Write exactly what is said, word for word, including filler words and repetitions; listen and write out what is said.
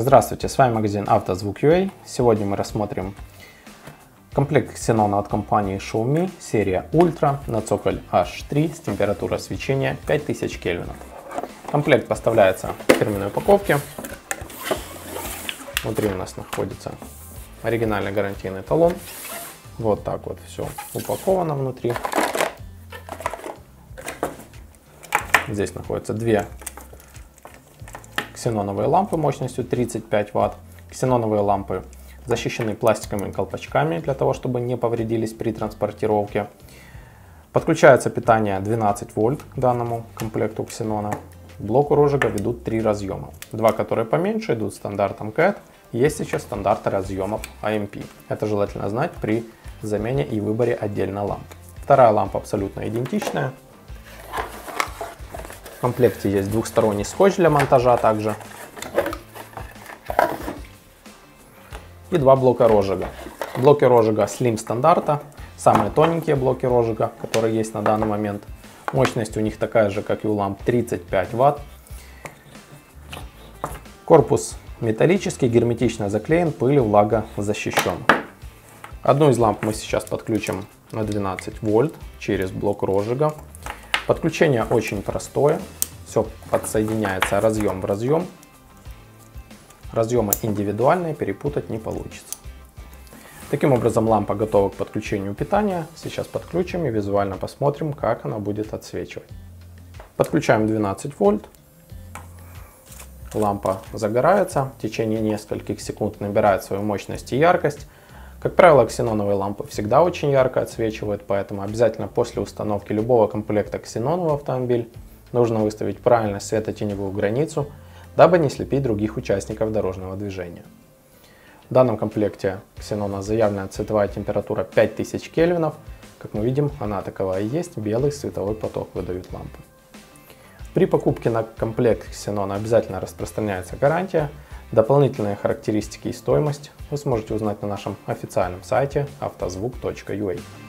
Здравствуйте, с вами магазин Автозвук точка ю а. Сегодня мы рассмотрим комплект Xenona от компании Xiaomi, серия Ultra на цоколь эйч три с температурой свечения пять тысяч кельвинов. Комплект поставляется в фирменной упаковке. Внутри у нас находится оригинальный гарантийный талон. Вот так вот все упаковано внутри. Здесь находятся две ксеноновые лампы мощностью тридцать пять ватт. Ксеноновые лампы защищены пластиковыми колпачками для того, чтобы не повредились при транспортировке. Подключается питание двенадцать вольт к данному комплекту Xenona. К блоку розжига ведут три разъема. Два, которые поменьше, идут стандартом кэт. Есть еще стандарты разъемов а эм пэ. Это желательно знать при замене и выборе отдельно ламп. Вторая лампа абсолютно идентичная. В комплекте есть двухсторонний скотч для монтажа также. И два блока розжига. Блоки розжига Slim стандарта. Самые тоненькие блоки розжига, которые есть на данный момент. Мощность у них такая же, как и у ламп, тридцать пять ватт. Корпус металлический, герметично заклеен, пыль и влага защищен. Одну из ламп мы сейчас подключим на двенадцать вольт через блок розжига. Подключение очень простое, все подсоединяется разъем в разъем. Разъемы индивидуальные, перепутать не получится. Таким образом, лампа готова к подключению питания. Сейчас подключим и визуально посмотрим, как она будет отсвечивать. Подключаем двенадцать вольт. Лампа загорается, в течение нескольких секунд набирает свою мощность и яркость. Как правило, ксеноновые лампы всегда очень ярко отсвечивают, поэтому обязательно после установки любого комплекта ксенона в автомобиль нужно выставить правильно светотеневую границу, дабы не слепить других участников дорожного движения. В данном комплекте ксенона заявлена цветовая температура пять тысяч кельвинов. Как мы видим, она таковая и есть, белый световой поток выдают лампы. При покупке на комплект ксенона обязательно распространяется гарантия. Дополнительные характеристики и стоимость вы сможете узнать на нашем официальном сайте автозвук точка ю а.